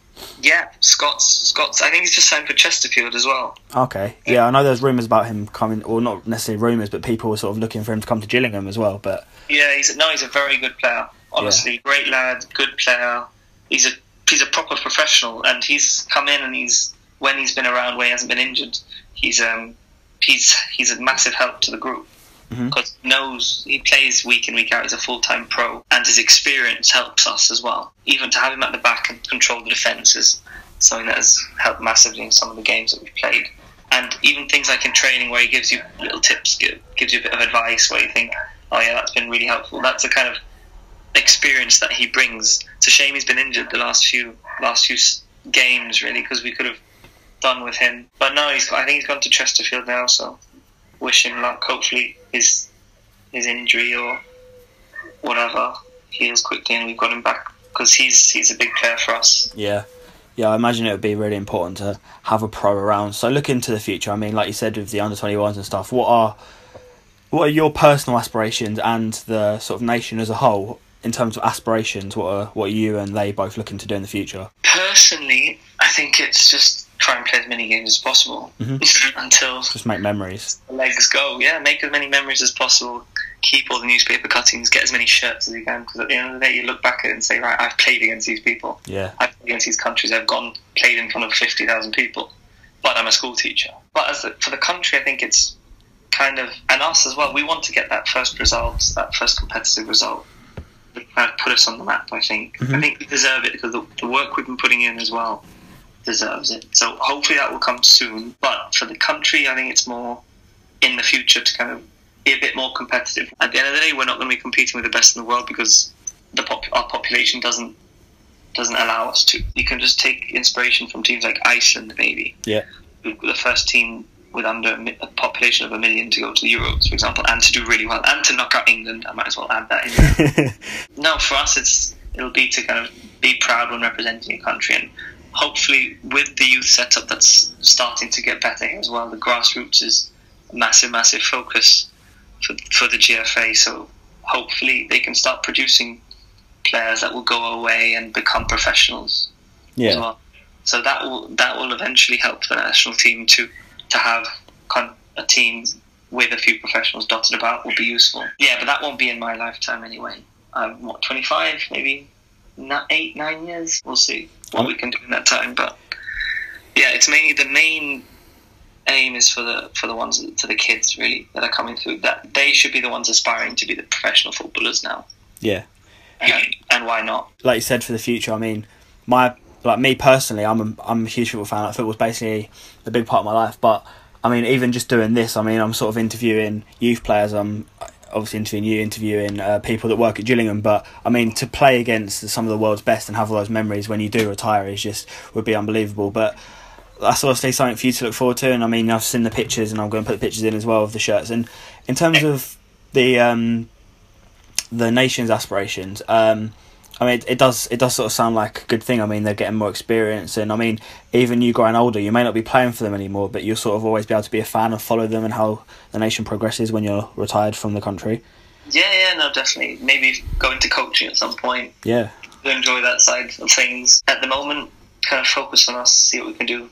Yeah, Scott's Scott's. I think he's just signed for Chesterfield as well. Okay, yeah, yeah I know there's rumours about him coming, or not necessarily rumours, but people were sort of looking for him to come to Gillingham as well. But yeah, he's no, he's a very good player. Honestly, yeah. Great lad, good player. He's a he's a proper professional, and he's come in and he's when he's been around, where he hasn't been injured, he's um he's he's a massive help to the group. Because mm-hmm. knows he plays week in, week out. He's a full-time pro, and his experience helps us as well. Even to have him at the back and control the defence is something that has helped massively in some of the games that we've played. And even things like in training, where he gives you little tips, give, gives you a bit of advice, where you think, oh yeah, that's been really helpful. That's the kind of experience that he brings. It's a shame he's been injured the last few last few games, really, because we could have done with him. But no, he's, I think he's gone to Chesterfield now, so wish him luck. Hopefully his his injury or whatever heals quickly and we've got him back, because he's he's a big player for us. Yeah, yeah. I imagine it would be really important to have a pro around. So look into the future. I mean, like you said, with the under twenty-ones and stuff, what are what are your personal aspirations and the sort of nation as a whole in terms of aspirations? What are what are you and they both looking to do in the future? Personally, I think it's just try and play as many games as possible mm-hmm. until just make memories. The legs go, yeah. Make as many memories as possible. Keep all the newspaper cuttings. Get as many shirts as you can, because at the end of the day, you look back at it and say, right, I've played against these people. Yeah, I've played against these countries. I've gone played in front of fifty thousand people, but I'm a school teacher. But as the, for the country, I think it's kind of and us as well. We want to get that first result, that first competitive result. That put us on the map. I think. Mm-hmm. I think we deserve it because the, the work we've been putting in as well deserves it. So hopefully that will come soon. But for the country, I think it's more in the future to kind of be a bit more competitive. At the end of the day, we're not going to be competing with the best in the world because the pop- our population doesn't doesn't allow us to. You can just take inspiration from teams like Iceland, maybe. Yeah. The first team with under a population of a million to go to the Euros, for example, and to do really well, and to knock out England. I might as well add that in there. No, for us, it's it'll be to kind of be proud when representing your country, and hopefully with the youth setup that's starting to get better as well, the grassroots is a massive, massive focus for for the G F A. So hopefully they can start producing players that will go away and become professionals yeah. as well. So that will that will eventually help the national team to to have con- a team with a few professionals dotted about will be useful. Yeah, but that won't be in my lifetime anyway. I'm, what, twenty-five maybe? Eight, nine years? We'll see what we can do in that time. But yeah, it's mainly the main aim is for the for the ones for the kids really that are coming through, that they should be the ones aspiring to be the professional footballers now. Yeah, um, and why not? Like you said, for the future. I mean, my like me personally, I'm a, I'm a huge football fan. Like, football's basically a big part of my life. But I mean, even just doing this, I mean, I'm sort of interviewing youth players. I'm obviously interviewing you, interviewing uh, people that work at Gillingham, but I mean, to play against some of the world's best and have all those memories when you do retire is just, would be unbelievable. But that's obviously something for you to look forward to, and I mean, I've seen the pictures, and I'm going to put the pictures in as well of the shirts. And in terms of the um, the nation's aspirations, um, I mean, it, it does it does sort of sound like a good thing. I mean, they're getting more experience, and I mean, even you growing older, you may not be playing for them anymore, but you'll sort of always be able to be a fan and follow them and how the nation progresses when you're retired from the country. Yeah, yeah, no, definitely. Maybe go into coaching at some point. Yeah. You'll enjoy that side of things. At the moment, kind of focus on us, see what we can do.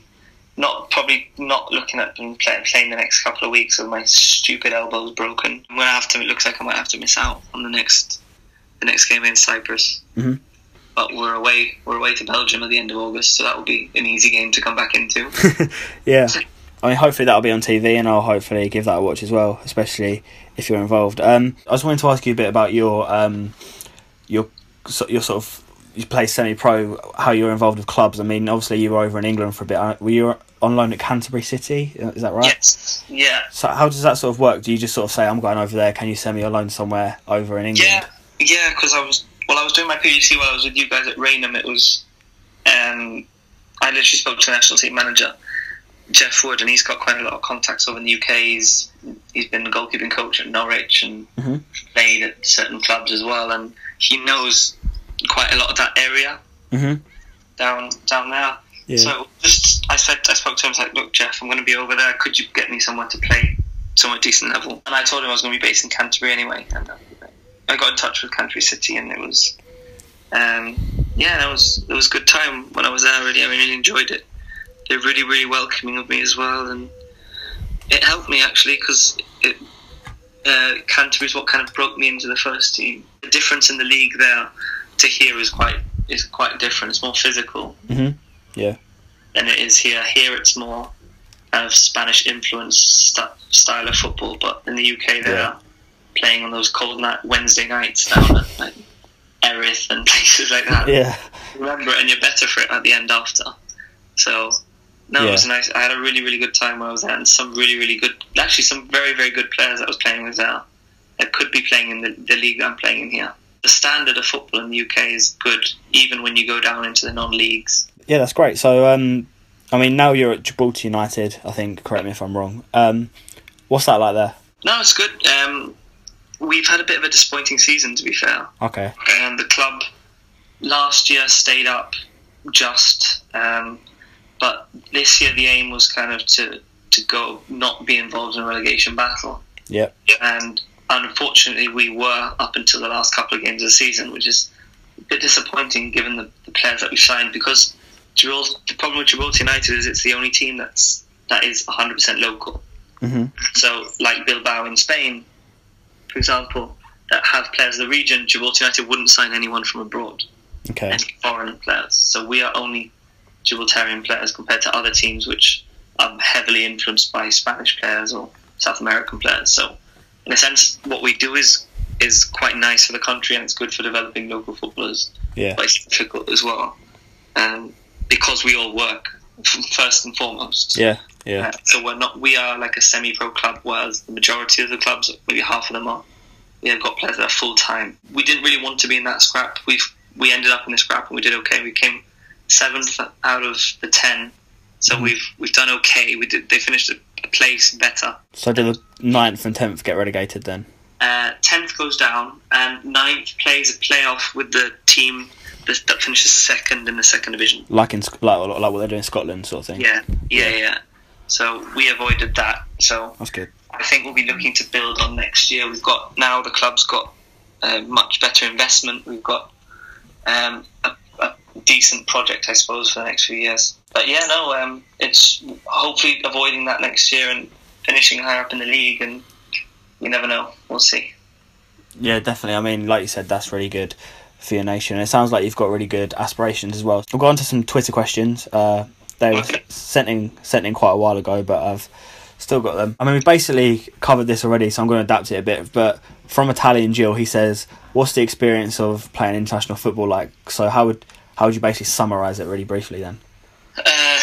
Not probably not looking at and play, playing the next couple of weeks with my stupid elbows broken. I'm gonna have to. It looks like I might have to miss out on the next. The next game in Cyprus. Mm-hmm. but we're away we're away to Belgium at the end of August, so that will be an easy game to come back into. Yeah. I mean, hopefully that'll be on T V, and I'll hopefully give that a watch as well, especially if you're involved. Um, I just wanted to ask you a bit about your um, your your sort of you play semi-pro, how you're involved with clubs. I mean, obviously you were over in England for a bit. Were you on loan at Canterbury City? Is that right? Yes. Yeah. So how does that sort of work? Do you just sort of say, "I'm going over there. Can you send me a loan somewhere over in England?" Yeah. Yeah, because I was well, I was doing my P G C while I was with you guys at Raynham. It was, um, I literally spoke to the national team manager, Jeff Wood, and he's got quite a lot of contacts over in the U K. He's, he's been the goalkeeping coach at Norwich and mm-hmm. played at certain clubs as well, and he knows quite a lot of that area mm-hmm. down down there. Yeah. So just I said I spoke to him. I was like, "Look, Jeff, I'm going to be over there. Could you get me somewhere to play, somewhere decent level?" And I told him I was going to be based in Canterbury anyway, and I got in touch with Canterbury City, and it was, um, yeah, that was it was a good time when I was there. Really, I really enjoyed it. They're really, really welcoming of me as well, and it helped me actually because it uh, Canterbury's what kind of broke me into the first team. The difference in the league there to here is quite is quite different. It's more physical, mm-hmm. yeah, than it is here. Here it's more kind of Spanish influenced st- style of football, but in the U K they're yeah. playing on those cold night Wednesday nights down at like Erith and places like that. Yeah, remember it, and you're better for it at the end after. So. No, yeah. It was nice. I had a really, really good time when I was there, and some really, really good, actually some very, very good players I was playing with there that could be playing in the, the league I'm playing in here. The standard of football in the U K is good, even when you go down into the non-leagues. Yeah, that's great. So, um, I mean, now you're at Gibraltar United, I think, correct me if I'm wrong. Um, what's that like there? No, it's good. Um, we've had a bit of a disappointing season, to be fair. Okay. And the club last year stayed up just... Um, But this year the aim was kind of to, to go not be involved in a relegation battle. Yeah. And unfortunately we were up until the last couple of games of the season, which is a bit disappointing given the, the players that we signed. Because Gibraltar, the problem with Gibraltar United is it's the only team that's that is one hundred percent local. Mm-hmm. So like Bilbao in Spain, for example, that have players of the region, Gibraltar United wouldn't sign anyone from abroad. Okay. Any foreign players. So we are only Gibraltarian players compared to other teams which are heavily influenced by Spanish players or South American players. So in a sense what we do is is quite nice for the country, and it's good for developing local footballers. Yeah. But it's difficult as well, um, because we all work first and foremost. Yeah, yeah. Uh, so we're not we are like a semi-pro club, whereas the majority of the clubs, maybe half of them are, we have got players that are full-time. We didn't really want to be in that scrap. We we ended up in the scrap and we did okay. We came seventh out of the ten, so mm-hmm. we've we've done okay. We did. They finished a place better. So do the ninth and tenth get relegated then? Uh, tenth goes down, and ninth plays a playoff with the team that, that finishes second in the second division. Like in like like what they do in Scotland, sort of thing. Yeah, yeah, yeah. So we avoided that. So that's good. I think we'll be looking to build on next year. We've got now the club's got uh, much better investment. We've got um. A decent project, I suppose, for the next few years. But yeah, no, um, it's hopefully avoiding that next year and finishing higher up in the league, and you never know, we'll see. Yeah, definitely. I mean, like you said, that's really good for your nation. It sounds like you've got really good aspirations as well. We'll go on to some Twitter questions. Uh, they were okay. sent in sent in quite a while ago, but I've still got them. I mean, we basically covered this already, so I'm going to adapt it a bit, but from Italian Jill, he says, what's the experience of playing international football like? So how would How would you basically summarise it really briefly then? Uh,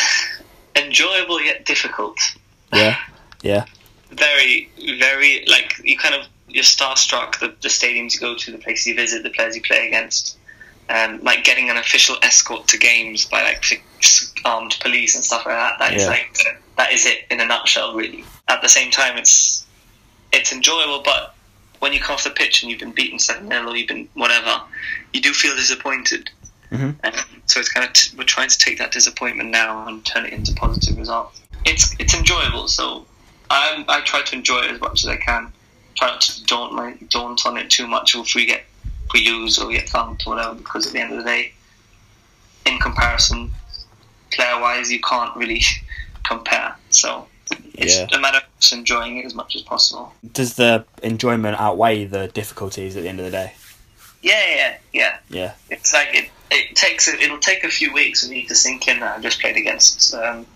enjoyable yet difficult. Yeah, yeah. Very, very, like, you kind of, you're starstruck, the, the stadiums you go to, the places you visit, the players you play against. Um, like getting an official escort to games by like armed police and stuff like that. That yeah. is like, that is it in a nutshell, really. At the same time, it's it's enjoyable, but when you come off the pitch and you've been beaten seven nil or you've been whatever, you do feel disappointed. Mm-hmm. Um, so it's kind of t- we're trying to take that disappointment now and turn it into positive results. It's it's enjoyable, so I I try to enjoy it as much as I can. Try not to daunt my daunt on it too much, or if we get if we lose or get thumped or whatever. Because at the end of the day, in comparison, player wise, you can't really compare. So it's yeah. a matter of just enjoying it as much as possible. Does the enjoyment outweigh the difficulties at the end of the day? Yeah, yeah, yeah. Yeah. It's like it. It takes. It'll take a few weeks for me to sink in that I just played against um,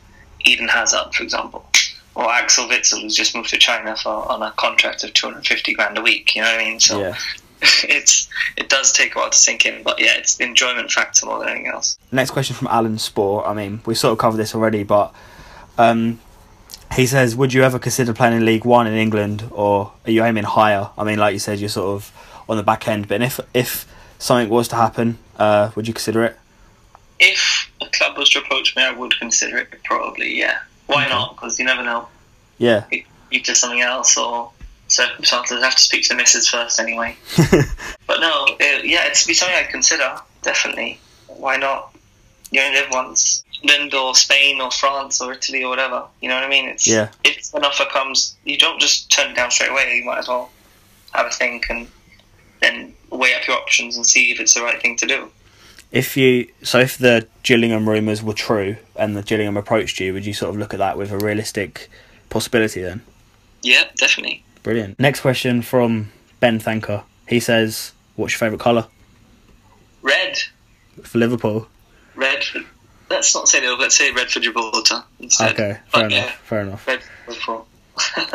Eden Hazard, for example, or Axel Witsel, who's just moved to China for on a contract of two hundred fifty grand a week. You know what I mean? So. Yeah. It's it does take a while to sink in, but yeah, it's the enjoyment factor more than anything else. Next question from Alan Spore. I mean, we sort of covered this already, but um, he says, would you ever consider playing in League One in England, or are you aiming higher? I mean, like you said, you're sort of on the back end, but if if something was to happen, uh, would you consider it? If a club was to approach me, I would consider it, probably, yeah. Why mm-hmm. not? Because you never know. Yeah. You, you do something else, or... circumstances. I have to speak to the missus first anyway. But no, it, yeah, it'd be something I'd consider, definitely. Why not? You only live once. England or Spain or France or Italy or whatever. You know what I mean? It's yeah. If an offer comes, you don't just turn it down straight away. You might as well have a think and then weigh up your options and see if it's the right thing to do. If you so, if the Gillingham rumours were true and the Gillingham approached you, would you sort of look at that with a realistic possibility then? Yeah, definitely. Brilliant. Next question from Ben Thanker. He says, what's your favourite colour? Red. For Liverpool? Red. For, let's not say Liverpool, let's say red for Gibraltar instead. Okay, fair okay. enough. Fair enough. Red for Liverpool.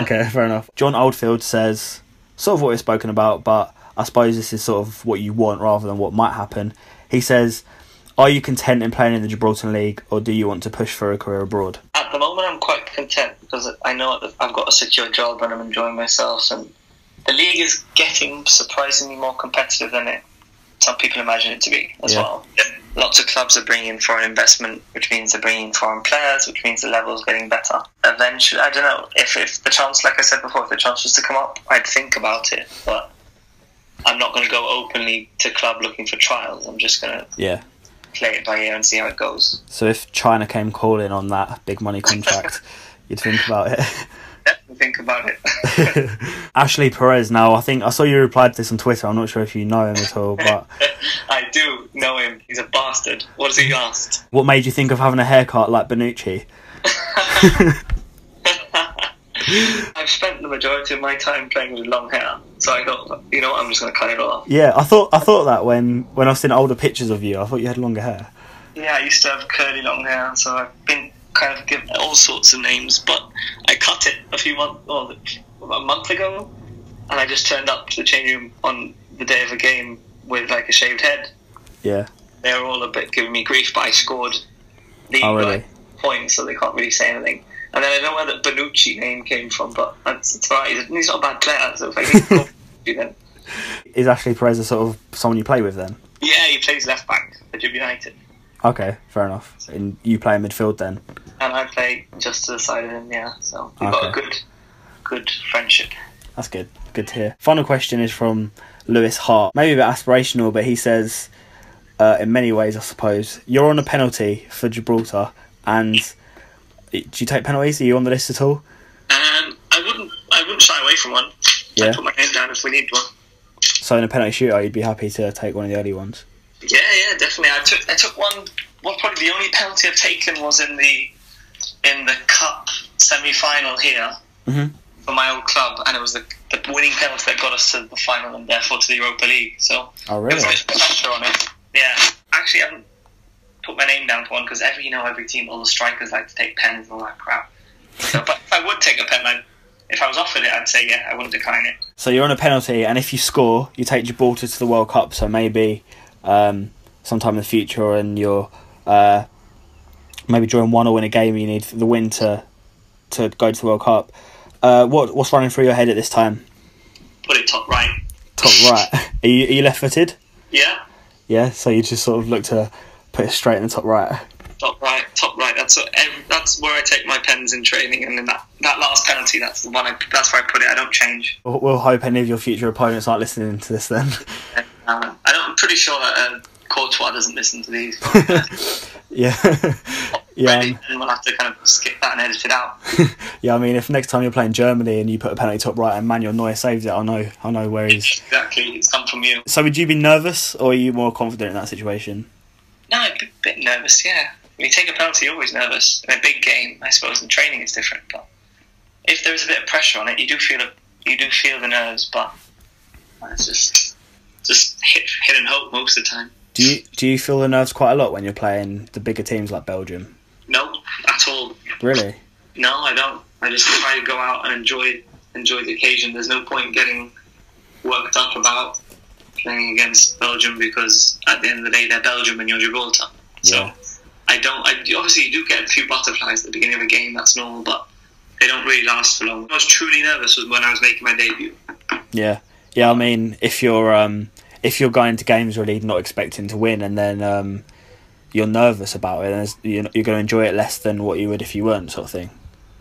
Okay, fair enough. John Oldfield says, sort of what we've spoken about, but I suppose this is sort of what you want rather than what might happen. He says, are you content in playing in the Gibraltar League, or do you want to push for a career abroad? At the moment, I'm quite content because I know I've got a secure job and I'm enjoying myself. And the league is getting surprisingly more competitive than it some people imagine it to be as yeah. well. Lots of clubs are bringing in foreign investment, which means they're bringing in foreign players, which means the level's getting better. Eventually, I don't know, if, if the chance, like I said before, if the chance was to come up, I'd think about it. But I'm not going to go openly to club looking for trials. I'm just going to... yeah. play it by ear and see how it goes. So if China came calling on that big money contract, you'd think about it. Definitely think about it. Ashley Perez now, I think I saw you replied to this on Twitter. I'm not sure if you know him at all, but... I do know him. He's a bastard. What has he asked? What made you think of having a haircut like Bonucci? I've spent the majority of my time playing with long hair, so I thought, you know what, I'm just going to cut it off. Yeah, I thought I thought that when, when I've seen older pictures of you, I thought you had longer hair. Yeah, I used to have curly long hair, so I've been kind of given all sorts of names, but I cut it a few months, or well, a month ago, and I just turned up to the change room on the day of a game with like a shaved head. Yeah. They were all a bit giving me grief, but I scored the oh, really? points, so they can't really say anything. And then I don't know where the Bonucci name came from, but it's, it's right. He's not a bad player, so if I can go then. Is Ashley Perez a sort of someone you play with then? Yeah, he plays left back for United. Okay, fair enough. And you play in midfield then? And I play just to the side of him, yeah. So we've okay. got a good, good friendship. That's good. Good to hear. Final question is from Lewis Hart. Maybe a bit aspirational, but he says, uh, in many ways, I suppose, you're on a penalty for Gibraltar and... do you take penalties? Are you on the list at all? Um, I wouldn't. I wouldn't shy away from one. Yeah. I'd put my hand down if we need one. So in a penalty shootout, you'd be happy to take one of the early ones. Yeah, yeah, definitely. I took. I took one. Well, probably the only penalty I've taken was in the in the cup semi-final here mm-hmm. for my old club, and it was the, the winning penalty that got us to the final and therefore to the Europa League. So oh really? It was a bit pressure on it. Yeah, actually, I haven't put my name down for one because every you know every team, all the strikers like to take pens and all that crap. So, but if I would take a pen, I'd, if I was offered it, I'd say yeah, I wouldn't decline it. So you're on a penalty, and if you score, you take Gibraltar to the World Cup. So maybe um, sometime in the future, and you're uh, maybe drawing one or win a game, you need the win to to go to the World Cup. Uh, what what's running through your head at this time? Put it top right. Top right. Are you are you left footed? Yeah. Yeah. So you just sort of look to. Put it straight in the top right. Top right, top right. That's what, that's where I take my pens in training, and then that, that last penalty. That's the one. I, that's where I put it. I don't change. We'll, we'll hope any of your future opponents aren't listening to this then. Yeah, uh, I don't, I'm pretty sure that uh, Courtois doesn't listen to these. yeah, yeah. Um, and we'll have to kind of skip that and edit it out. Yeah, I mean, if next time you're playing Germany and you put a penalty top right and Manuel Neuer saves it, I know, I know where he's. Exactly, it's come from you. So, would you be nervous, or are you more confident in that situation? No, I'm a bit nervous, yeah. When you take a penalty, you're always nervous. In a big game, I suppose, in training is different. But if there's a bit of pressure on it, you do feel a, you do feel the nerves, but it's just just hit, hit and hope most of the time. Do you do you feel the nerves quite a lot when you're playing the bigger teams like Belgium? No, at all. Really? No, I don't. I just try to go out and enjoy enjoy the occasion. There's no point getting worked up about playing against Belgium, because at the end of the day, they're Belgium and you're Gibraltar. Yeah. So I don't. I, obviously, you do get a few butterflies at the beginning of a game. That's normal, but they don't really last for long. I was truly nervous was when I was making my debut. Yeah, yeah. I mean, if you're um, if you're going to games really not expecting to win, and then um, you're nervous about it, and you're going to enjoy it less than what you would if you weren't, sort of thing.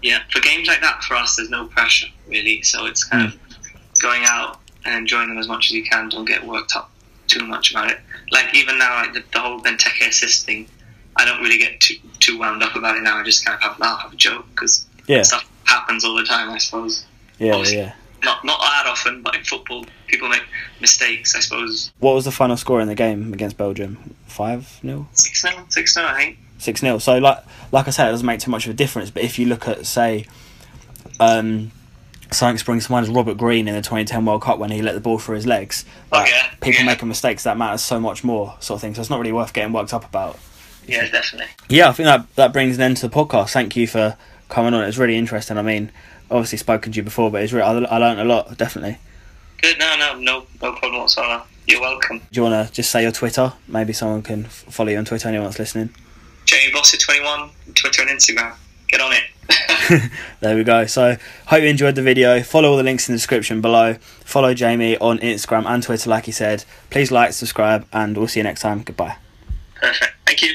Yeah, for games like that, for us, there's no pressure really. So it's kind mm. of going out and enjoying them as much as you can. Don't get worked up too much about it. Like even now, like the, the whole Benteke assist thing, I don't really get too too wound up about it now. I just kind of have a laugh, have a joke, because yeah. stuff happens all the time, I suppose. Yeah, Obviously, yeah. Not not that often, but in football, people make mistakes, I suppose. What was the final score in the game against Belgium? five nil six nil six nil I think. six nil So, like like I said, it doesn't make too much of a difference. But if you look at, say, um, something springs to mind is Robert Green in the twenty ten World Cup when he let the ball through his legs. Like, oh, yeah. People yeah. making mistakes, that matters so much more, sort of thing. So it's not really worth getting worked up about. Yeah, definitely. Yeah, I think that, that brings an end to the podcast. Thank you for coming on. It was really interesting. I mean, obviously spoken to you before, but it's really, I, I learned a lot, definitely. Good, no, no, no, no problem whatsoever. You're welcome. Do you want to just say your Twitter? Maybe someone can f- follow you on Twitter, anyone that's listening. Jamie Bossett twenty-one, Twitter and Instagram. Get on it. There we go. So, hope you enjoyed the video. Follow all the links in the description below. Follow Jamie on Instagram and Twitter, like he said. Please like, subscribe, and we'll see you next time. Goodbye. Perfect. Thank you.